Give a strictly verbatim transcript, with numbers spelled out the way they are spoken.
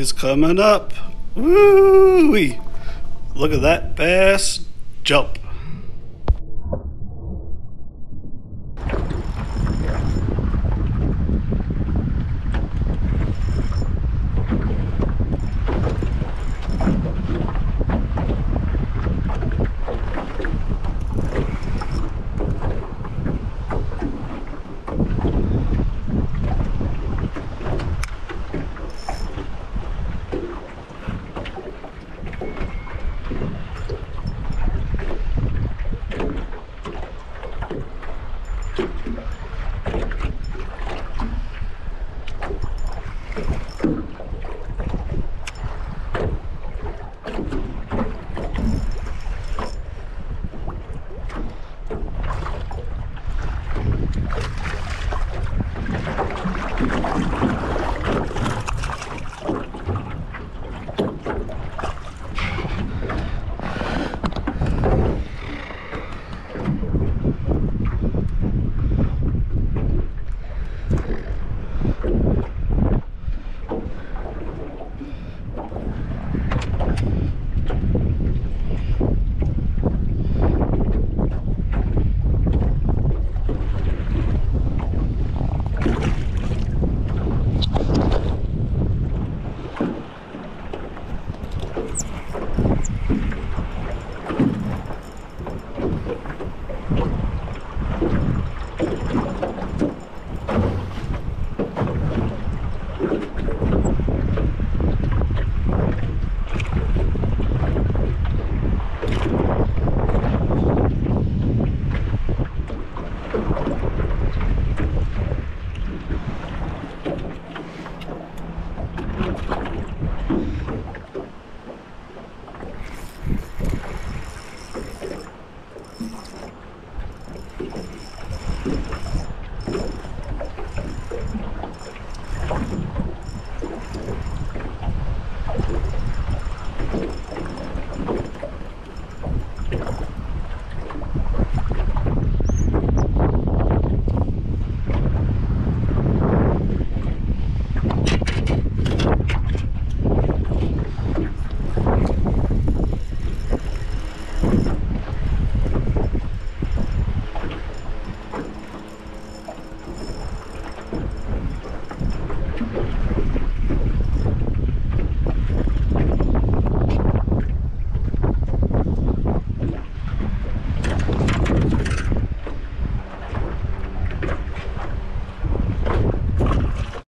is coming up. Woo-wee. Look at that bass jump. Thank you.